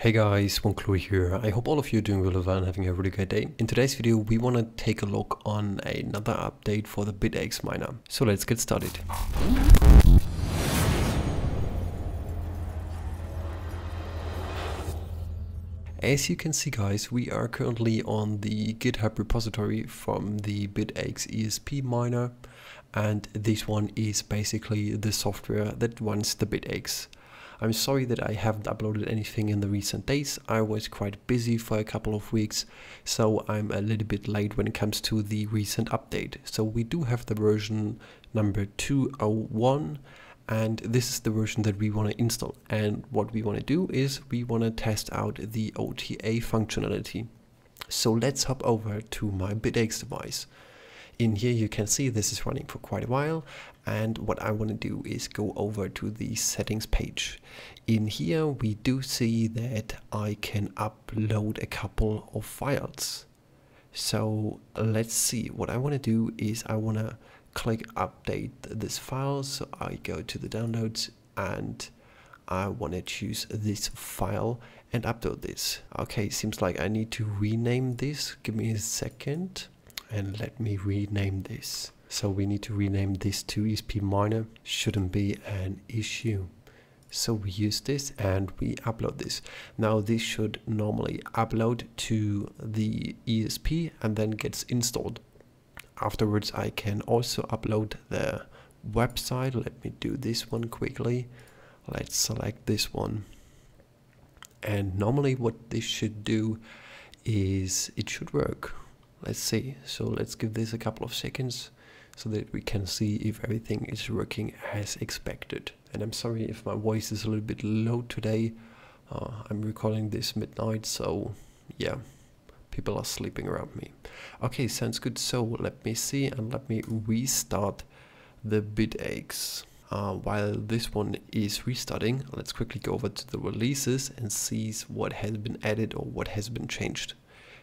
Hey guys, WantClue here. I hope all of you are doing really well and having a really great day. In today's video, we want to take a look on another update for the Bitaxe miner. So let's get started. As you can see guys, we are currently on the GitHub repository from the Bitaxe ESP miner, and this one is basically the software that runs the Bitaxe. I'm sorry that I haven't uploaded anything in the recent days. I was quite busy for a couple of weeks, so I'm a little bit late when it comes to the recent update. So we do have the version number 201, and this is the version that we want to install. And what we want to do is we want to test out the OTA functionality. So let's hop over to my Bitaxe device. In here you can see this is running for quite a while, and what I want to do is go over to the settings page. In here we do see that I can upload a couple of files. So let's see, what I want to do is I want to click update this file, so I go to the downloads and I want to choose this file and upload this. Okay, seems like I need to rename this, give me a second. And let me rename this. So we need to rename this to ESP miner. Shouldn't be an issue. So we use this and we upload this. Now this should normally upload to the ESP and then gets installed. Afterwards I can also upload the website. Let me do this one quickly. Let's select this one. And normally what this should do is it should work. Let's see, so let's give this a couple of seconds so that we can see if everything is working as expected. And I'm sorry if my voice is a little bit low today. I'm recording this midnight, so yeah, people are sleeping around me. Okay, sounds good. So let me see and let me restart the Bitaxe. While this one is restarting, let's quickly go over to the releases and see what has been added or what has been changed.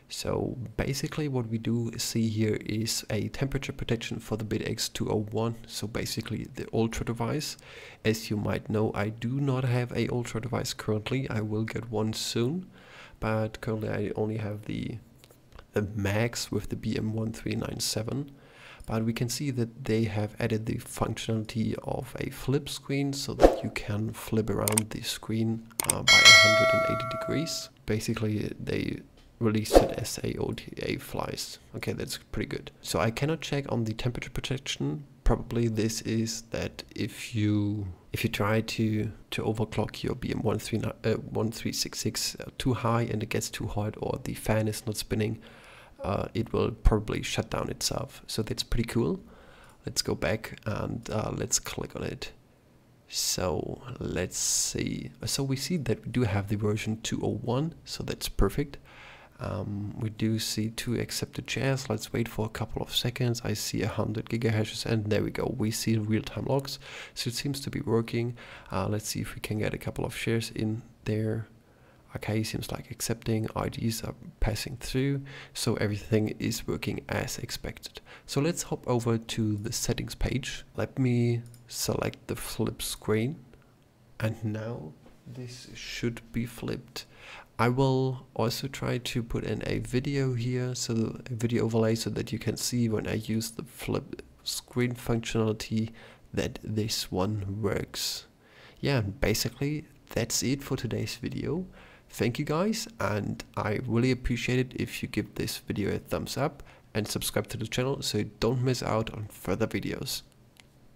So basically what we do see here is a temperature protection for the Bitaxe 201, so basically the Ultra device. As you might know, I do not have a Ultra device currently. I will get one soon, but currently I only have the Max with the BM1397. But we can see that they have added the functionality of a flip screen, so that you can flip around the screen by 180 degrees. Basically they released it as SAOTA flies. Okay, that's pretty good. So I cannot check on the temperature protection. Probably this is that if you try to overclock your BM1366 too high and it gets too hot or the fan is not spinning, it will probably shut down itself. So that's pretty cool. Let's go back and let's click on it. So let's see. So we see that we do have the version 201, so that's perfect. We do see 2 accepted shares. Let's wait for a couple of seconds. I see 100 gigahashes, and there we go. We see real-time logs, so it seems to be working. Let's see if we can get a couple of shares in there. Okay, seems like accepting, IDs are passing through, so everything is working as expected. So let's hop over to the settings page. Let me select the flip screen, and now this should be flipped. I will also try to put in a video here, so a video overlay, so that you can see when I use the flip screen functionality that this one works. Yeah, basically that's it for today's video. Thank you guys, and I really appreciate it if you give this video a thumbs up and subscribe to the channel so you don't miss out on further videos.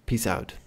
Peace out.